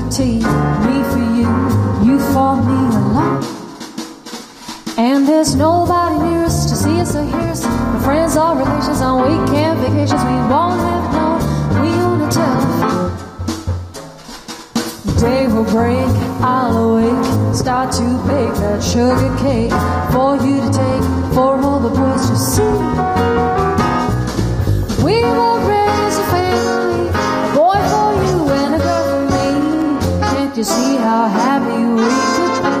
poverty, me for you, you for me alone. And there's nobody near us to see us or hear us, no friends or relations on weekend vacations. We won't have known, we on the telephone. Day will break, I'll awake, start to bake that sugar cake for you to take, for all the boys to see. We will raise a family, a boy for you and a girl for me. Can't you see how happy we could be?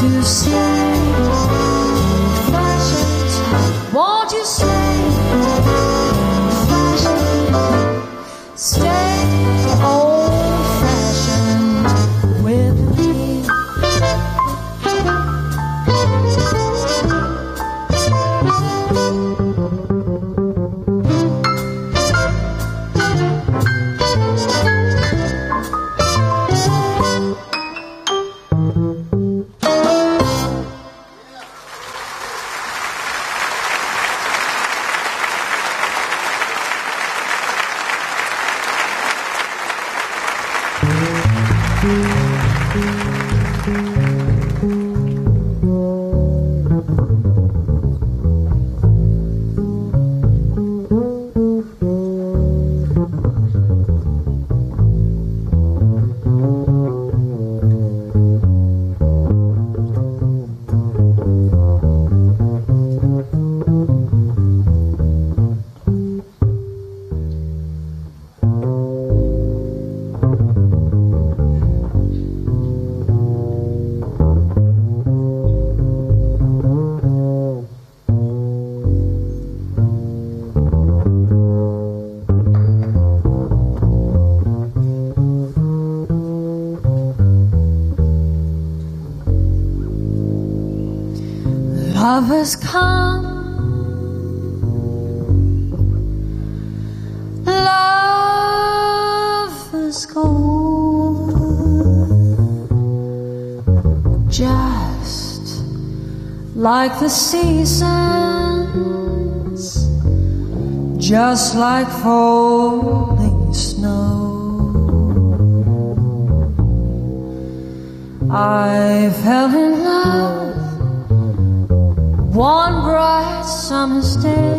To see Lovers come, lovers go, just like the seasons, just like falling snow. I fell in love one bright summer's day.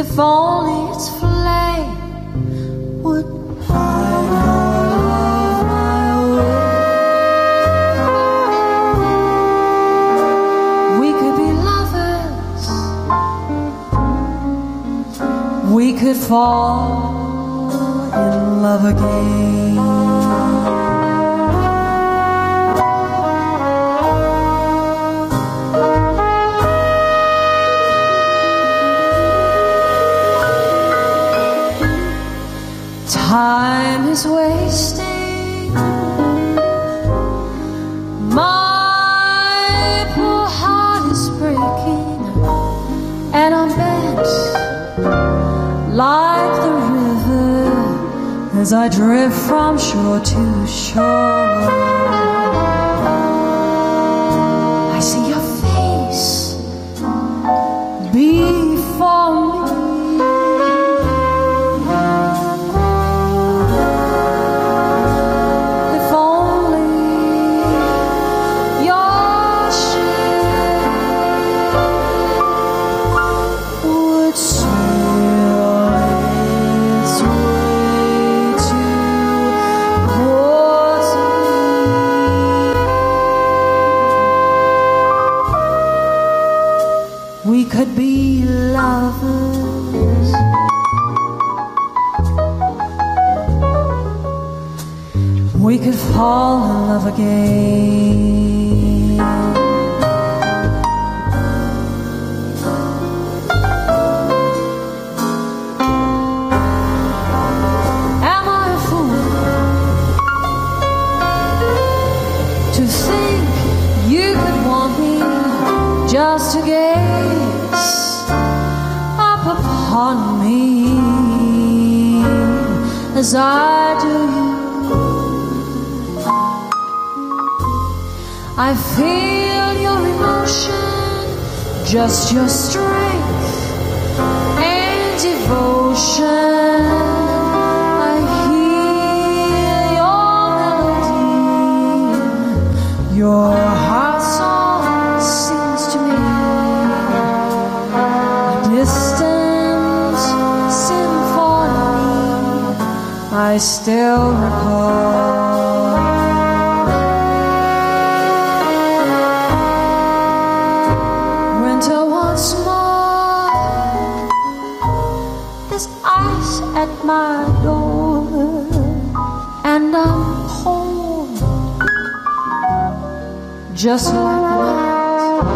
If only its flame would fire. We could fall in love again. Time is wasting my poor heart is breaking, and I'm bent like the river as I drift from shore to shore. I see your face before me. If only your ship would sail. We could be lovers. We could fall in love again. Am I a fool to think you could want me just to gaze up upon me as I do you? I feel your emotion, just your strength and devotion. I hear your melody, your heart song sings to me. Distant symphony I still recall. Winter once more, there's ice at my door, and I'm cold, just like the night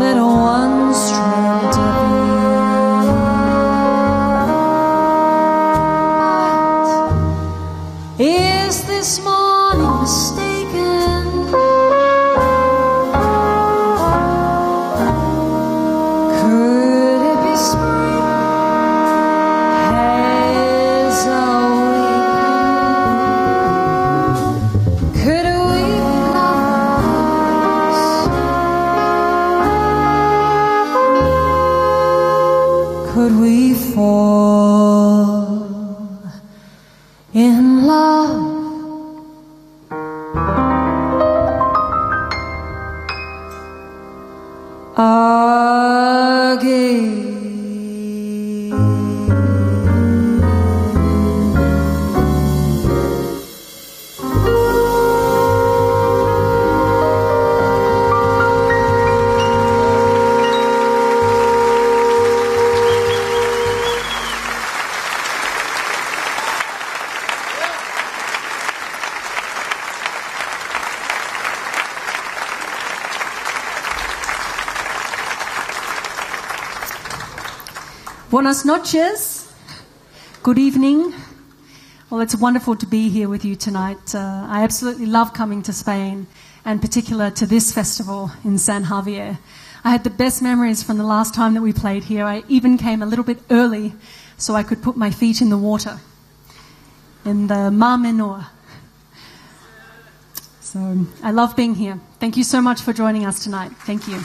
that once dreamed of me. Is this morning mistaken? Could it be spring has awakened? Could we be lovers? Could we fall in love? Buenas noches, good evening, Well, it's wonderful to be here with you tonight. I absolutely love coming to Spain, and particular to this festival in San Javier. I had the best memories from the last time that we played here. I even came a little bit early so I could put my feet in the water, in the Mar Menor. So I love being here. Thank you so much for joining us tonight. Thank you.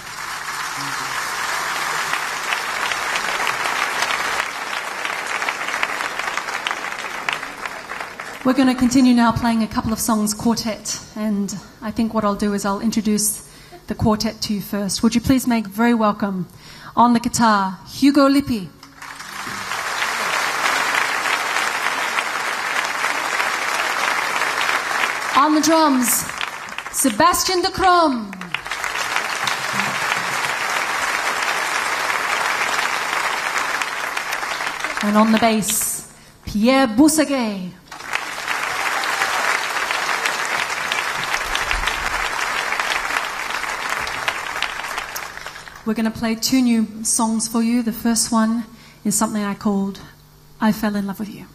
We're going to continue now playing a couple of songs quartet, and I think what I'll do is I'll introduce the quartet to you first. Would you please make very welcome, on the guitar, Hugo Lippi. On the drums, Sebastian De Crom. And on the bass, Pierre Boussaguet. We're going to play two new songs for you. The first one is something I called I Fell in Love with You.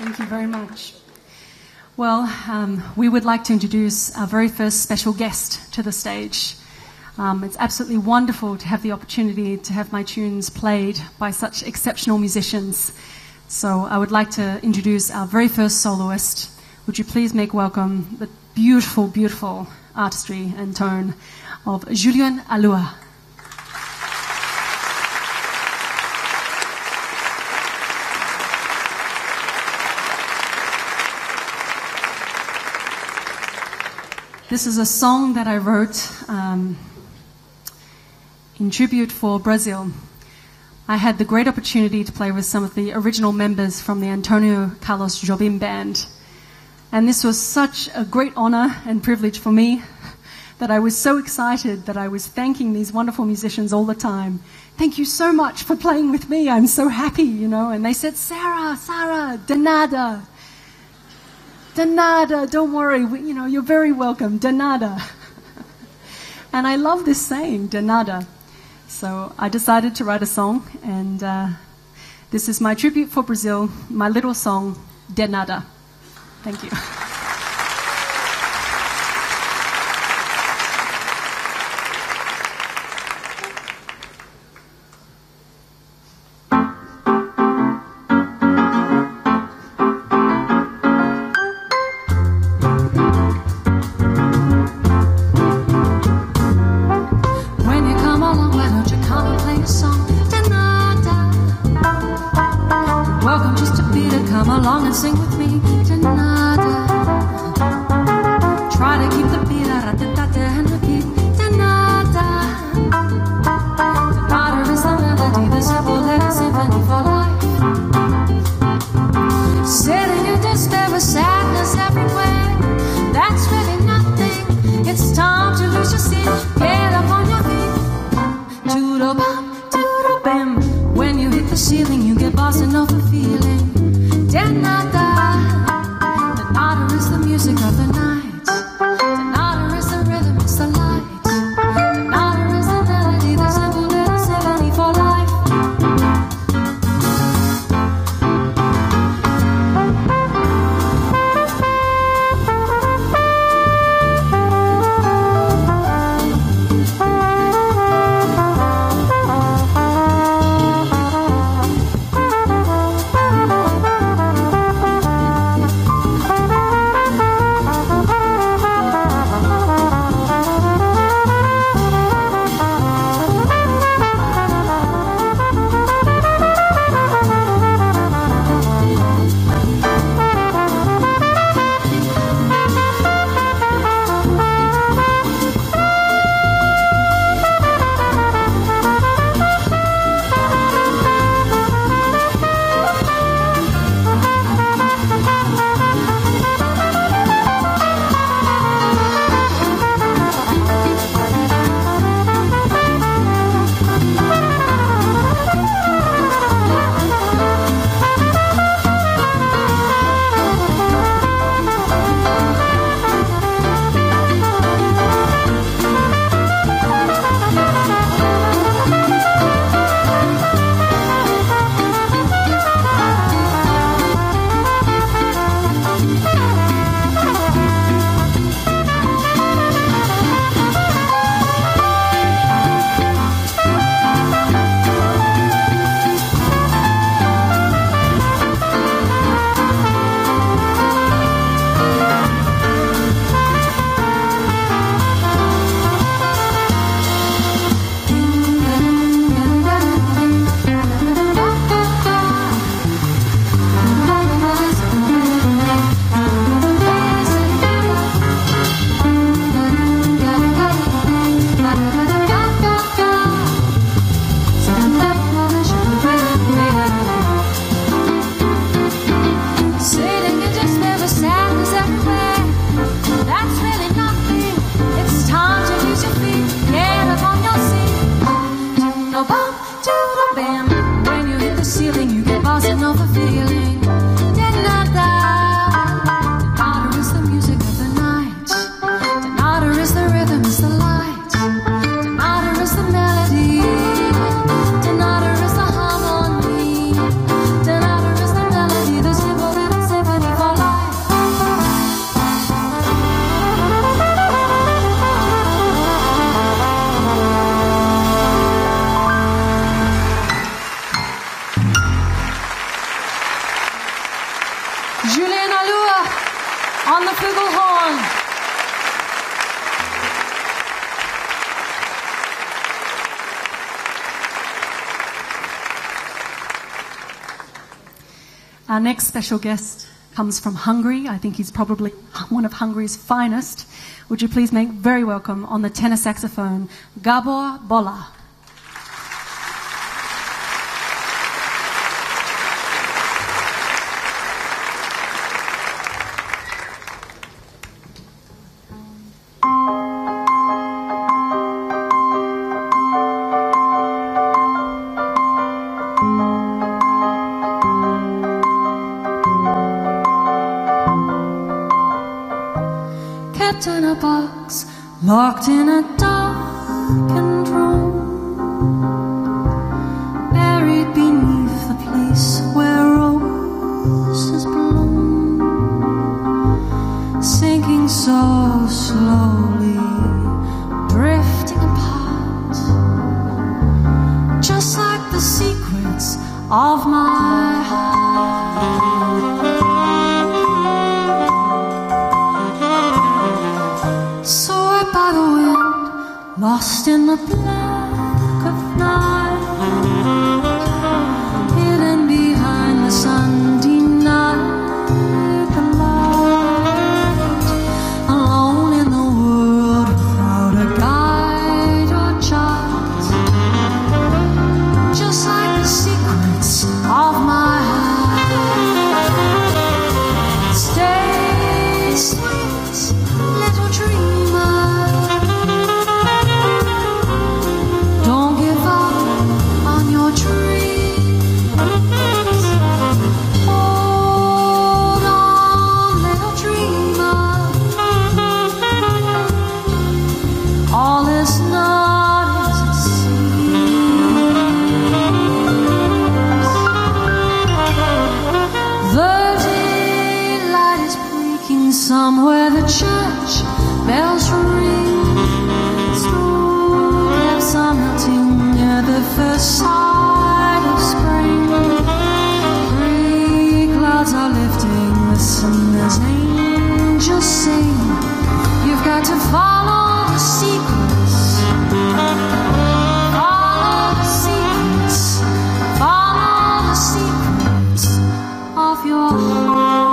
Thank you very much. Well, we would like to introduce our very first special guest to the stage. It's absolutely wonderful to have the opportunity to have my tunes played by such exceptional musicians. So I would like to introduce our very first soloist. Would you please make welcome the beautiful, beautiful artistry and tone of Julien Alua. This is a song that I wrote in tribute for Brazil. I had the great opportunity to play with some of the original members from the Antonio Carlos Jobim band. And this was such a great honor and privilege for me that I was so excited that I was thanking these wonderful musicians all the time. Thank you so much for playing with me. I'm so happy, you know. And they said, Sarah, de nada, don't worry. You know, you're very welcome, de nada. And I love this saying, de nada. So I decided to write a song, and this is my tribute for Brazil, my little song, de nada. Thank you. When you hit the ceiling, you get bossing over feeling. De nada. Julien Alua on the flugelhorn. Our next special guest comes from Hungary. I think he's probably one of Hungary's finest. Would you please make very welcome on the tenor saxophone, Gábor Bolla. In a box, locked in a darkened room, buried beneath the place where roses bloom, sinking so slowly, drifting apart, just like the secrets of my heart. Lost in the black of night, hidden behind the sun, denied the light. Alone in the world without a guide or chart, just like the secrets of my heart. Stay sweet, little dreamer, somewhere the church bells ring, through something near the first sight of spring. Gray clouds are lifting, listen as angels sing. You've got to follow the secrets, follow the secrets, follow the secrets of your heart.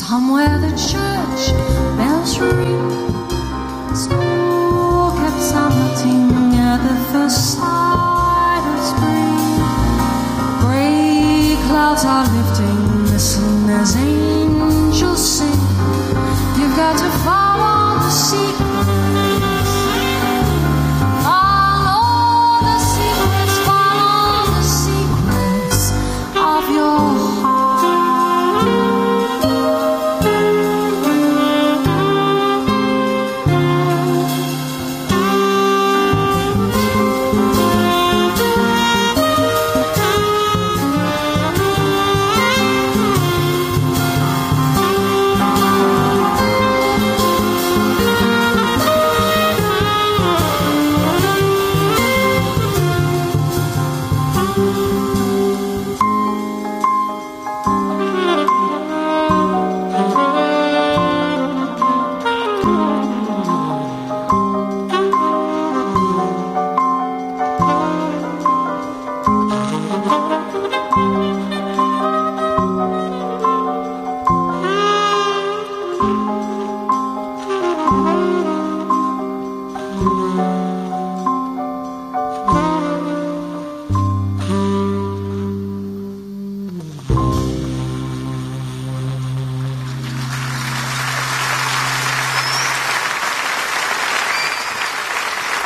Somewhere the church bells ring, snow kept summiting at the first sight of spring. Grey clouds are lifting, listen as angels sing. You've got to follow.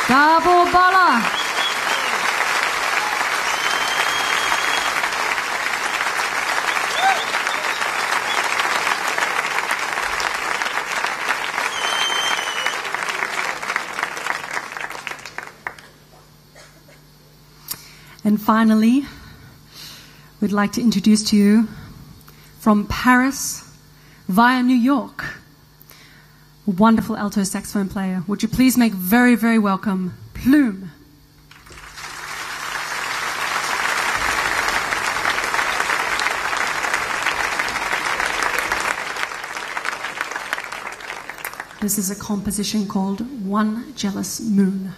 Gábor Bolla. And finally, we'd like to introduce to you from Paris via New York, wonderful alto saxophone player. Would you please make very, very welcome Plume. This is a composition called One Jealous Moon.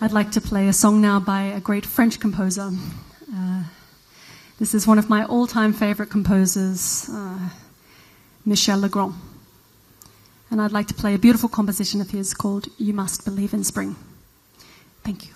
I'd like to play a song now by a great French composer. This is one of my all-time favorite composers, Michel Legrand. And I'd like to play a beautiful composition of his called You Must Believe in Spring. Thank you.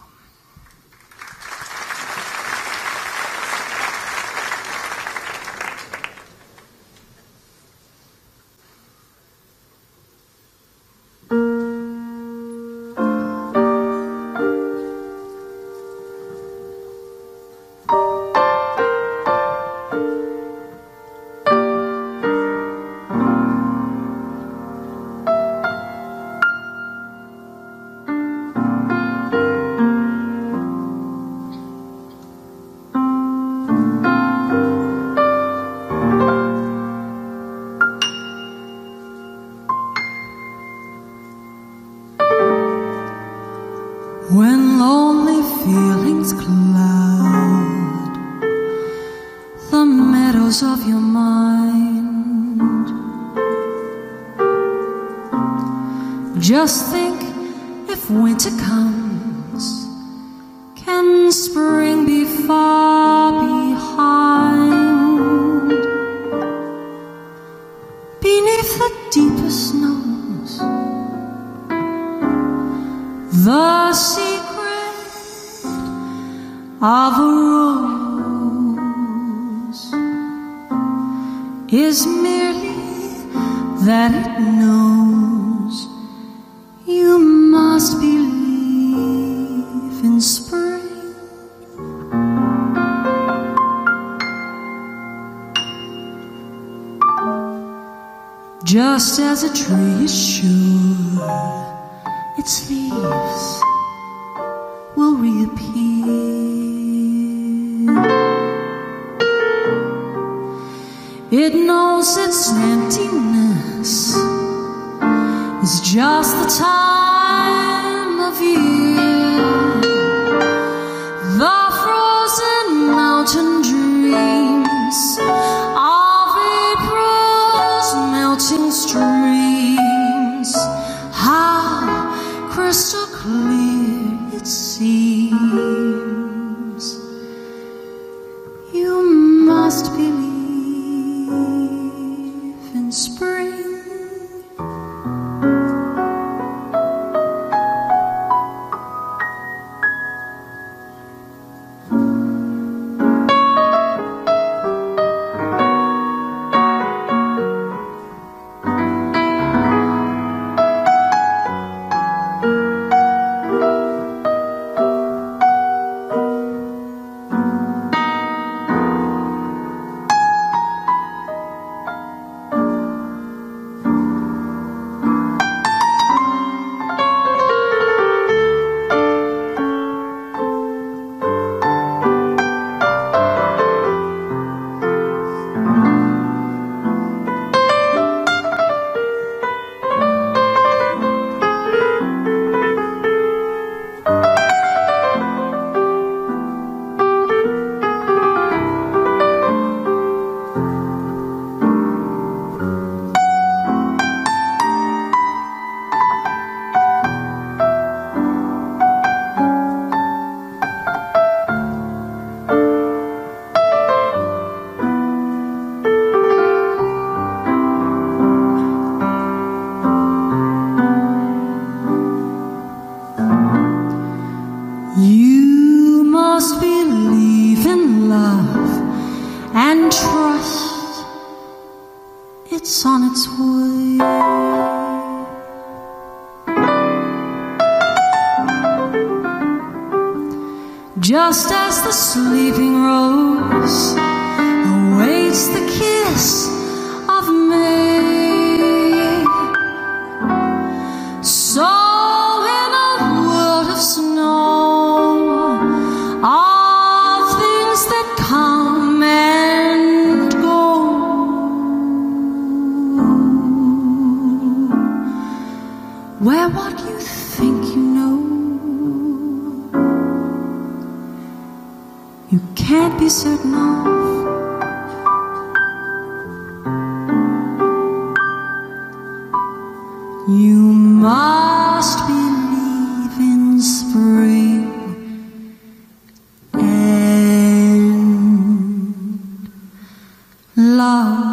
Just think, if winter comes, can spring be far behind? Beneath the deepest snows, the secret of a rose is merely that it knows. You must believe in spring. Just as a tree is sure its leaves will reappear, it knows its emptiness is just the time of year. The frozen mountain dreams of April's melting streams. How crystal clear it seems. You must believe in spring. Thank you. toil. Just as the sleeping rose awaits the kiss of May, so in a world of snow, all things that come and go, where what you think you know, you can't be certain of. You must believe in spring and love.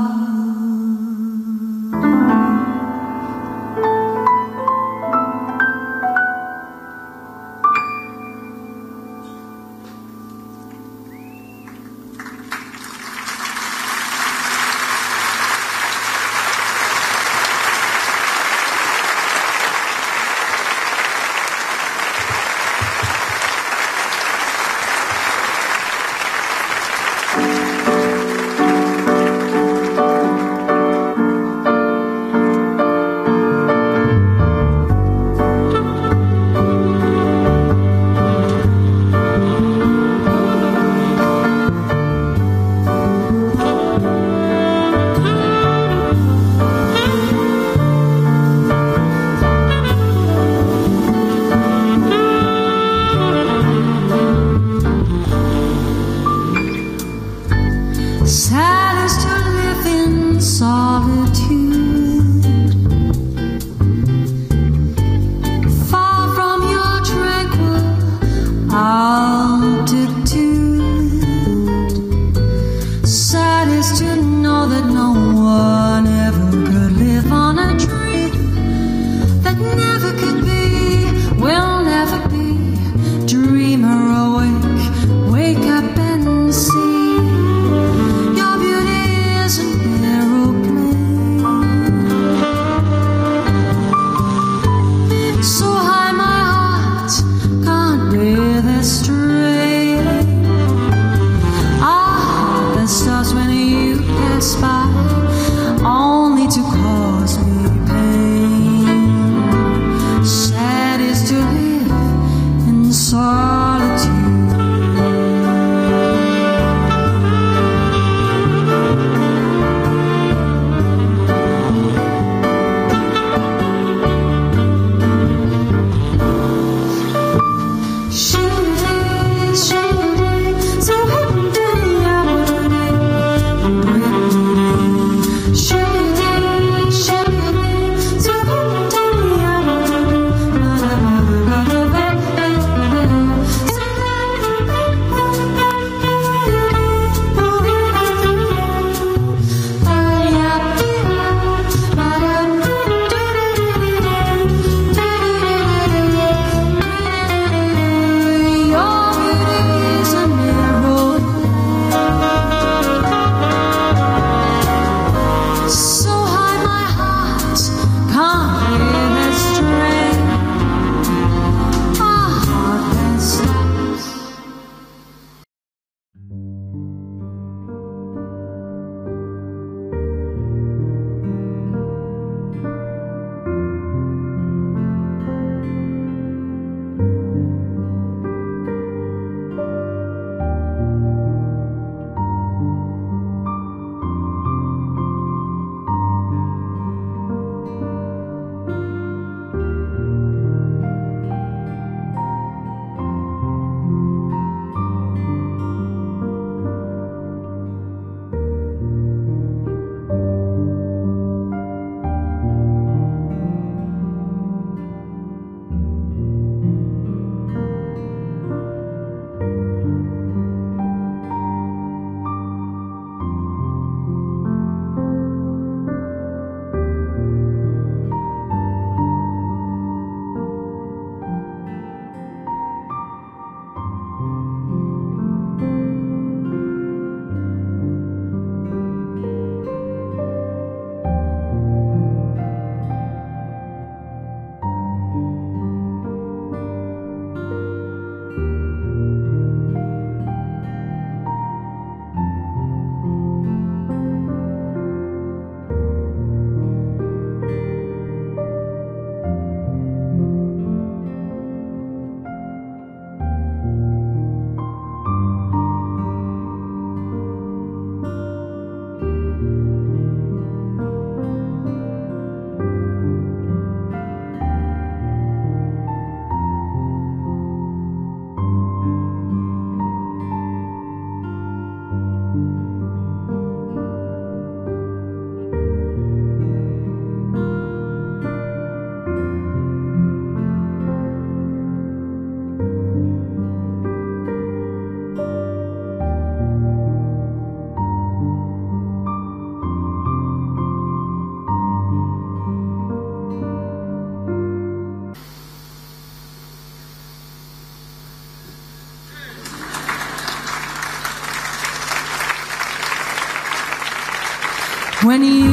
when you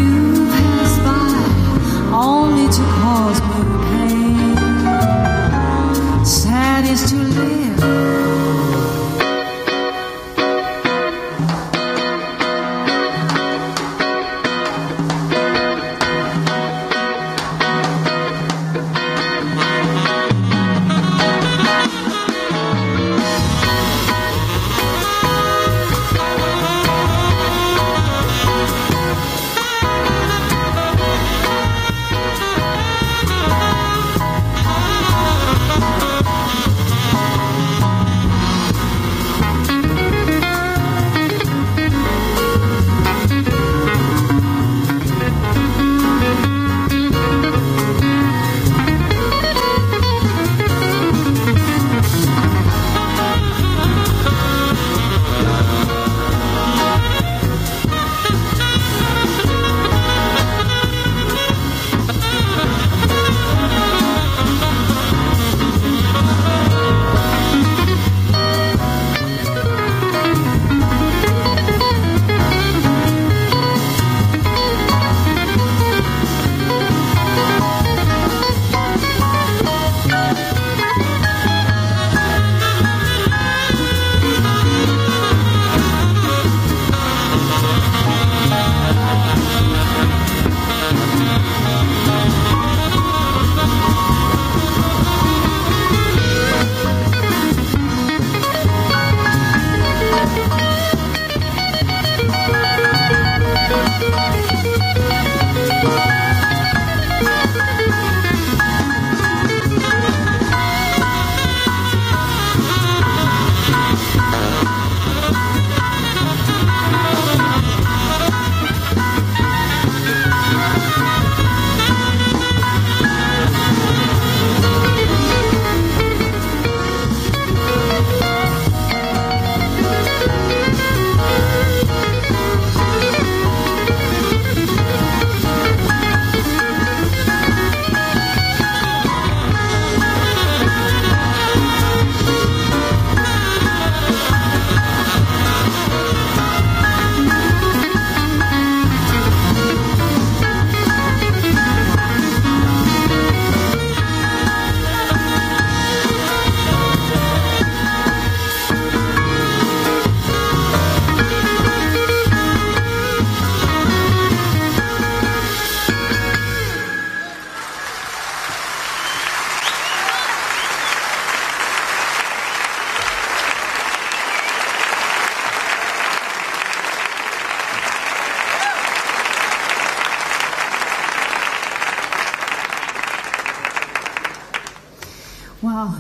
pass by, only to cause me pain. Sad is to live.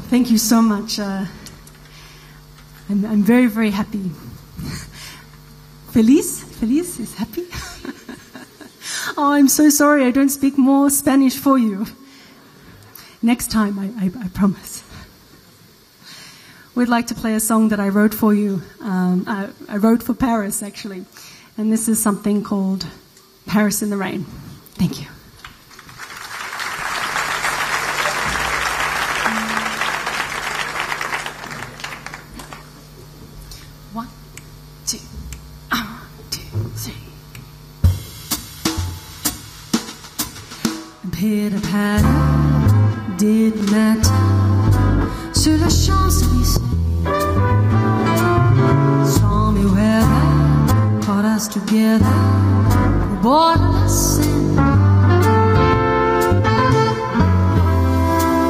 Thank you so much. I'm very, very happy. Feliz? Feliz is happy? Oh, I'm so sorry I don't speak more Spanish for you. Next time, I promise. We'd like to play a song that I wrote for you. I wrote for Paris, actually. And this is something called Paris in the Rain. Thank you. Pitter-patter, did matin, sur la Champs-Élysées. Stormy weather caught us together, we borderless in.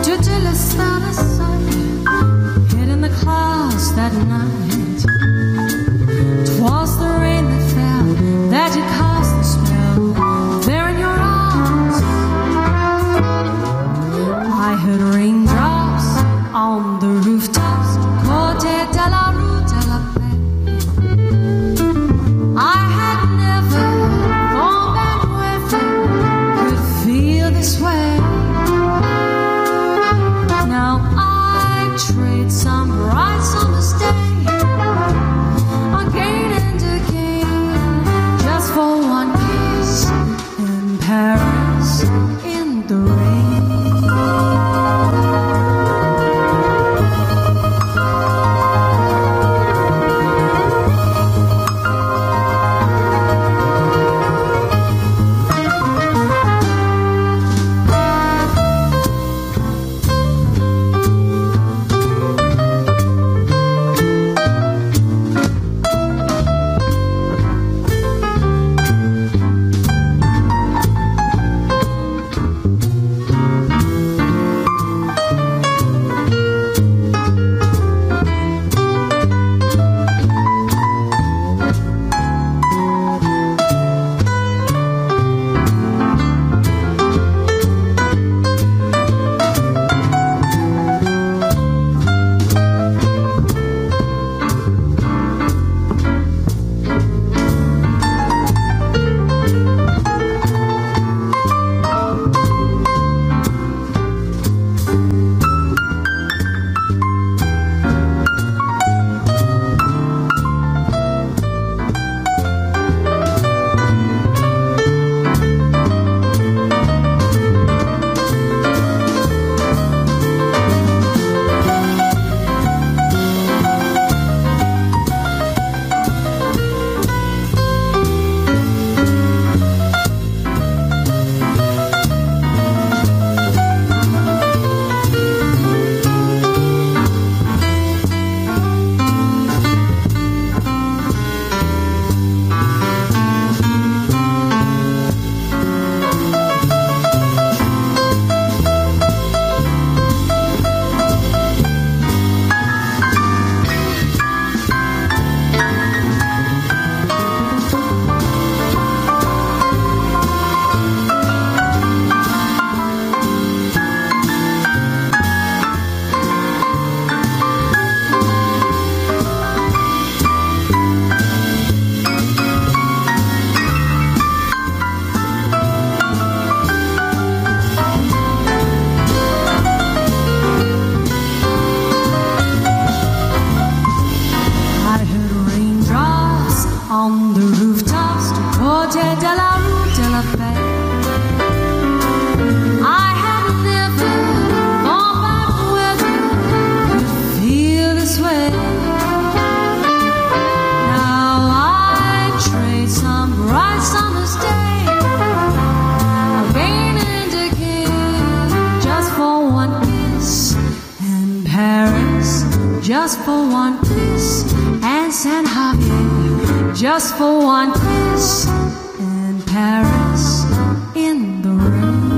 Due to the summer sun, hid in the clouds that night. 'Twas the rain that fell, that it caused the spell. There in your heard raindrops on the rooftops, Côté de la Rue de la Paix. I had never, from that weather, could feel this way. Now I trade some bright summer's day, again and again, just for one kiss in Paris in the rain. just for one kiss, and San Javier, just for one kiss, and Paris in the rain.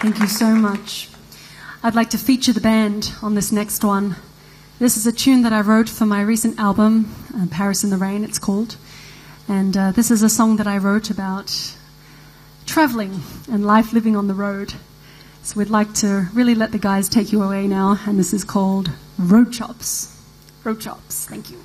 Thank you so much. I'd like to feature the band on this next one. This is a tune that I wrote for my recent album, Paris in the Rain, it's called. And this is a song that I wrote about traveling and life living on the road. So we'd like to really let the guys take you away now. And this is called Road Chops. Road Chops. Thank you.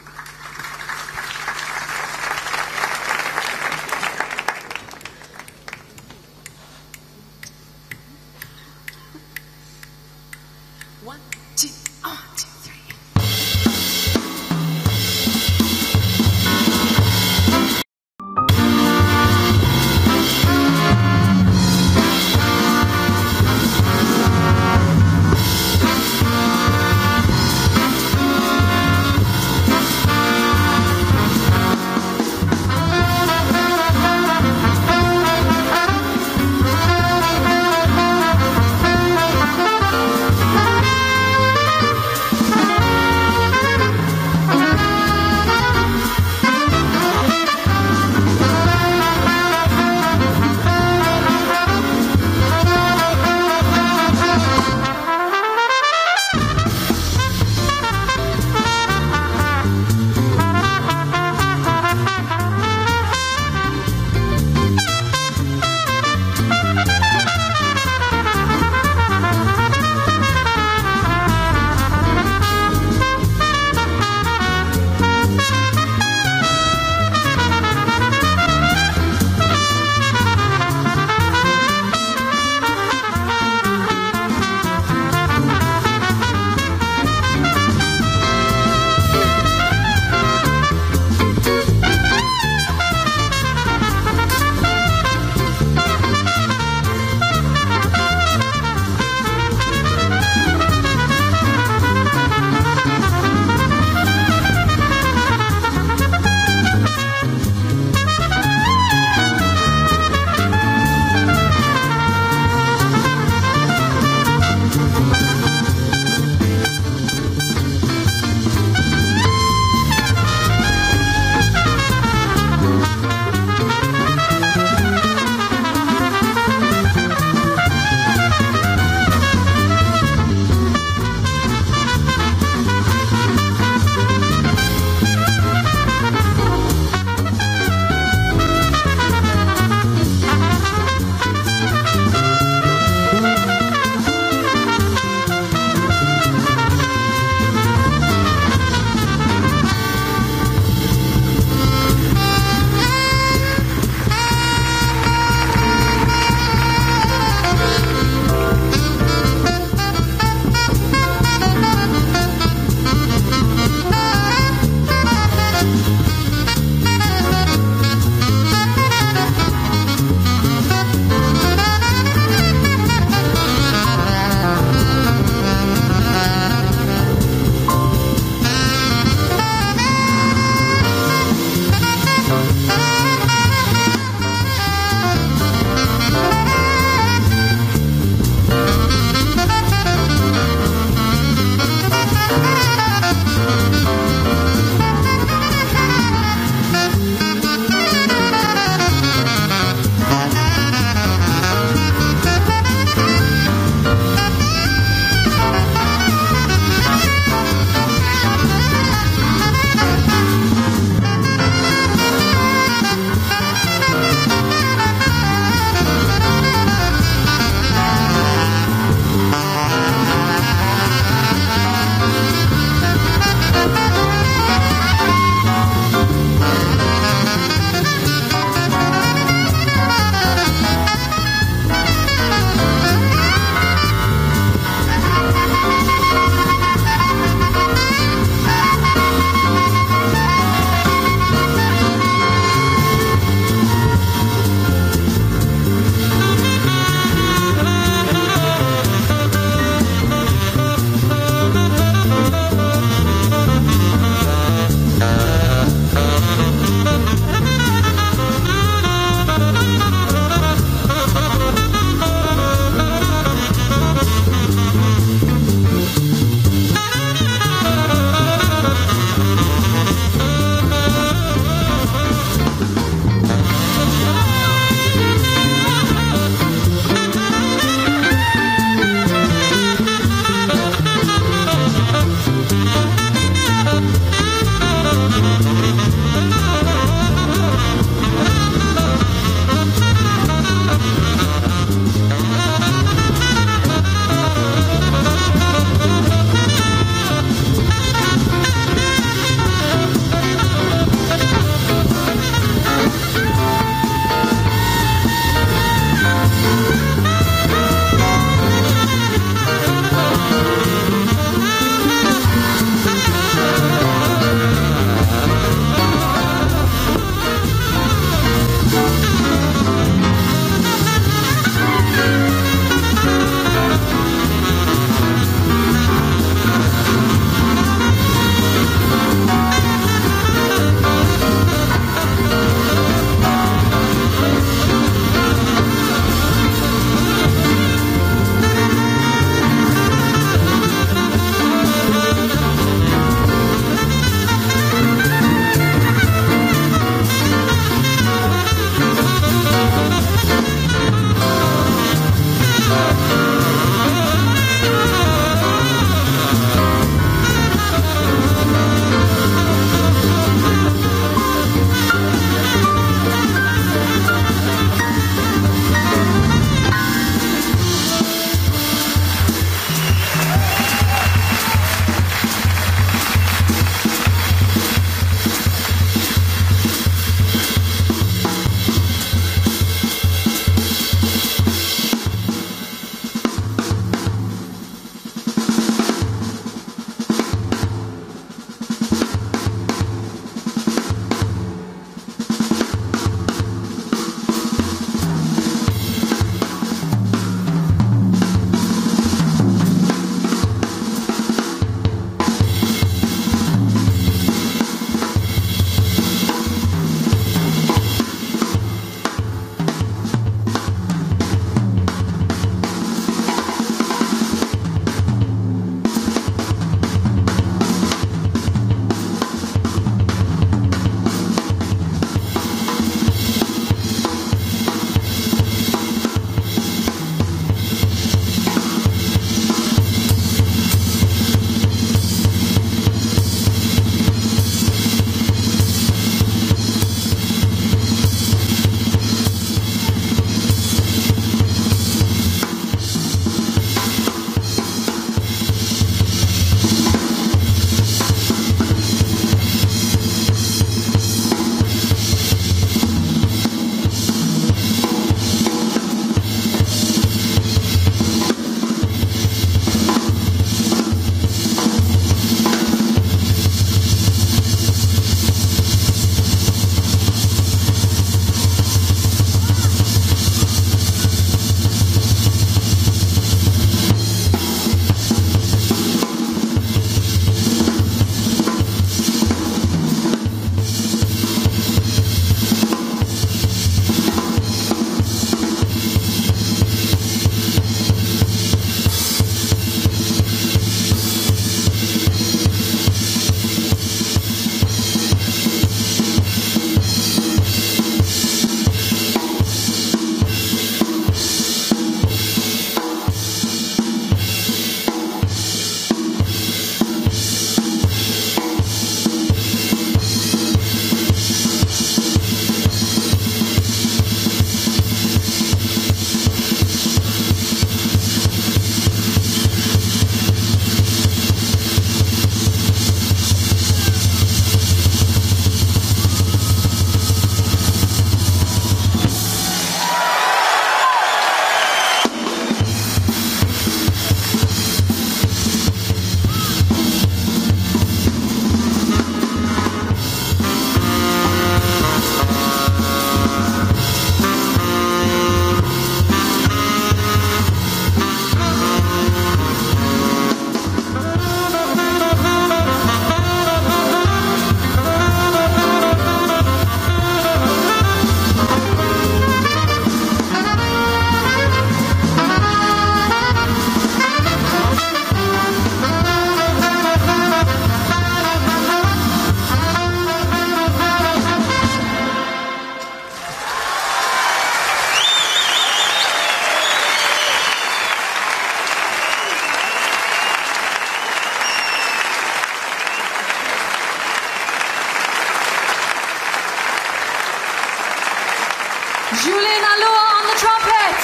Julien Alua on the trumpet.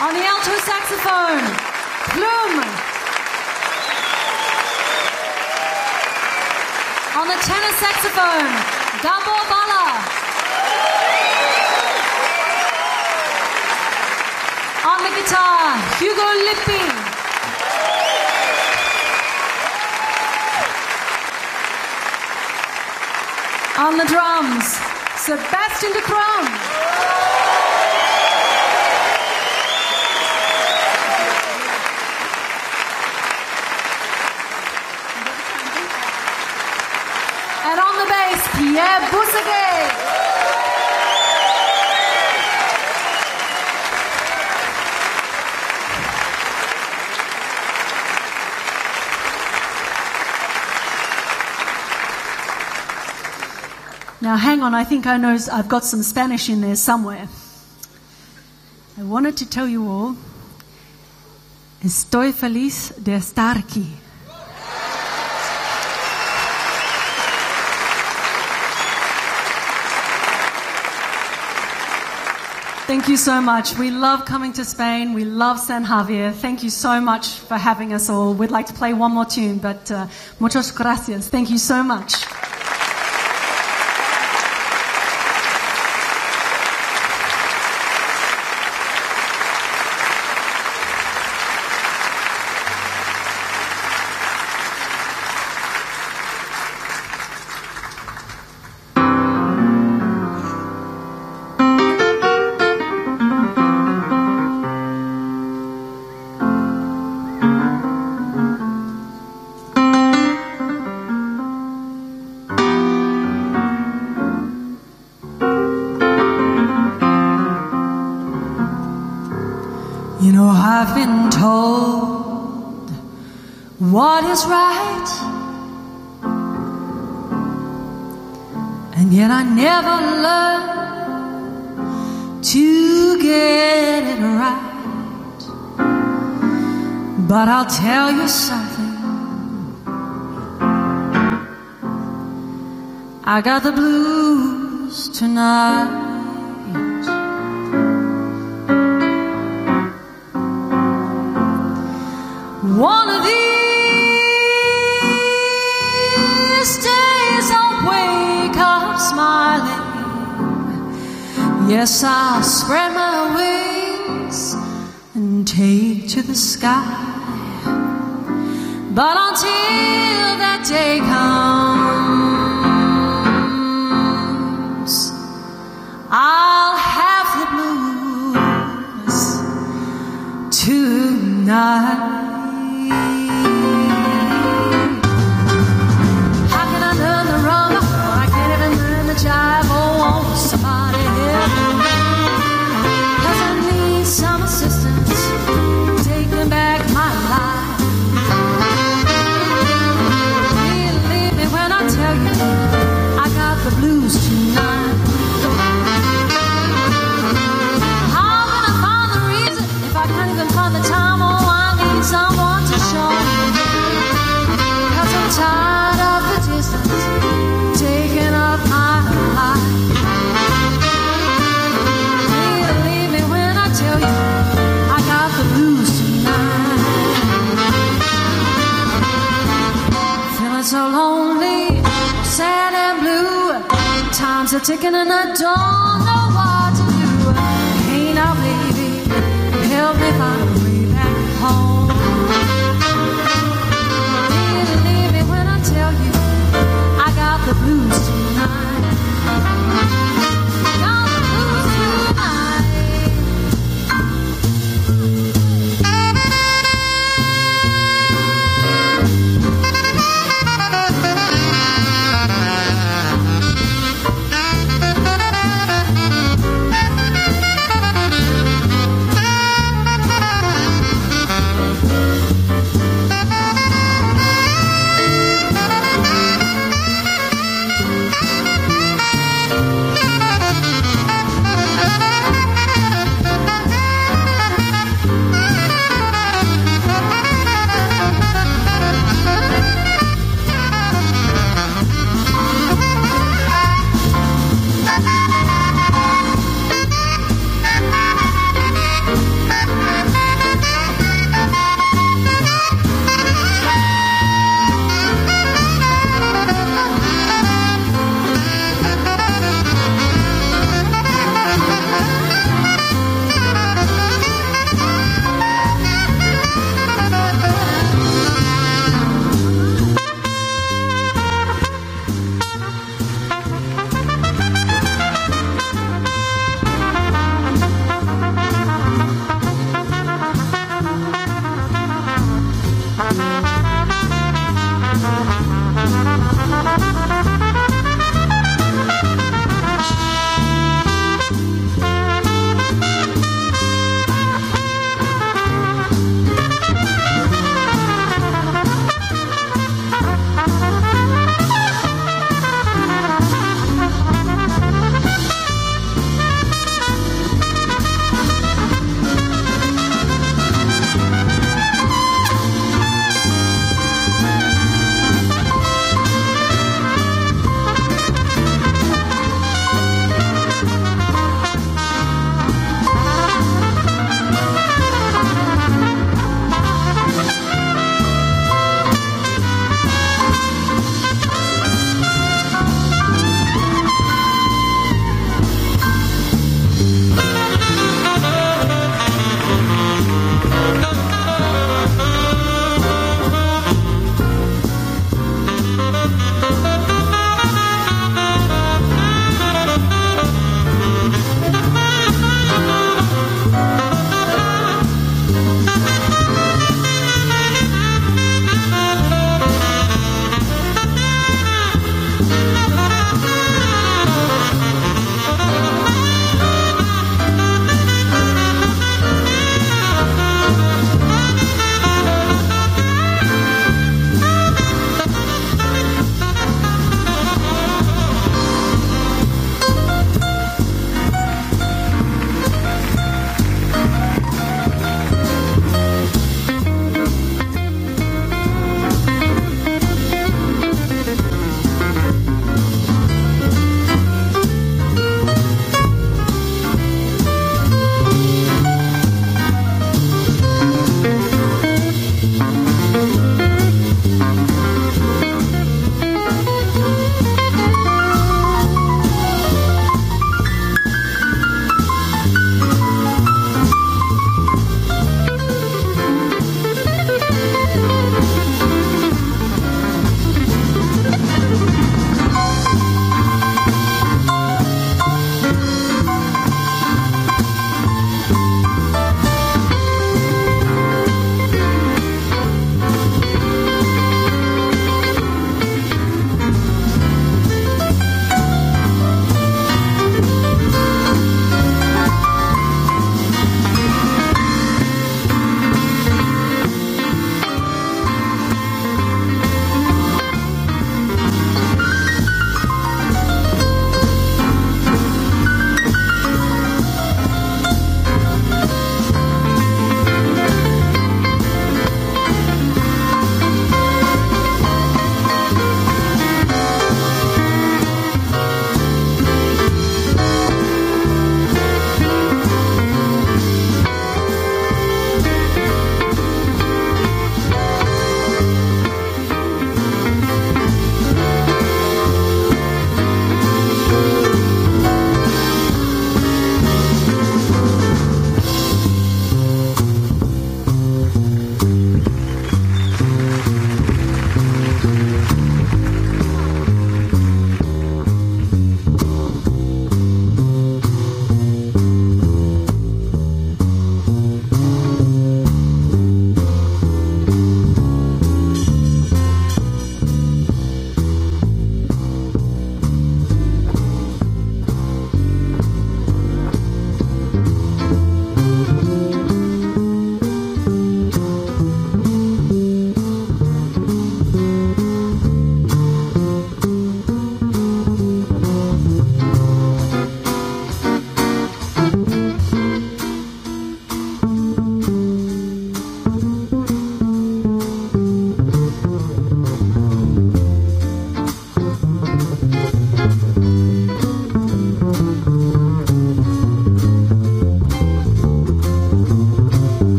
On the alto saxophone, Plume. On the tenor saxophone, Gábor Bolla. On the guitar, Hugo Lippi. On the drums, Sebastian De Crom. And on the bass, Pierre Boussaguet. Now, hang on, I think I know I've got some Spanish in there somewhere. I wanted to tell you all, estoy feliz de estar aquí. Thank you so much. We love coming to Spain. We love San Javier. Thank you so much for having us all. We'd like to play one more tune, but muchas gracias. Thank you so much. I've been told what is right, and yet I never learned to get it right. But I'll tell you something, I got the blues tonight. One of these days I'll wake up smiling. Yes, I'll spread my wings and take to the sky. But until that day comes, I'll have the blues tonight. Time's a-ticking and I don't know what to do. Hey now baby, help me find a way back home. Believe me when I tell you, I got the blues tonight. Got the blues tonight.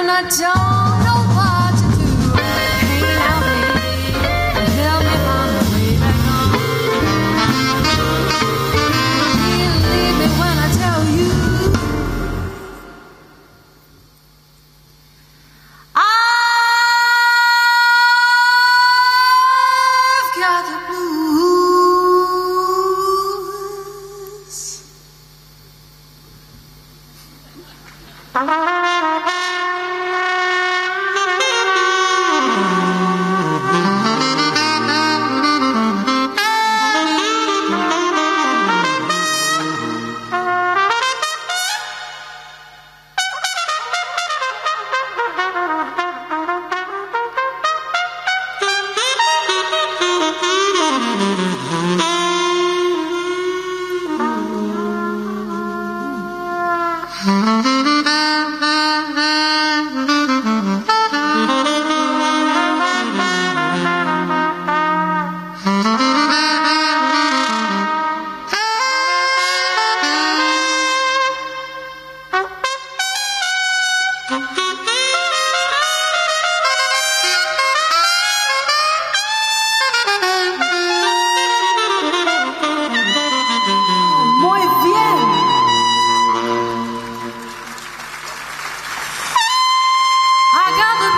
and I don't know what to do. Can't help me, and help me find my way back home. Believe me when I tell you, I've got the blues. I got the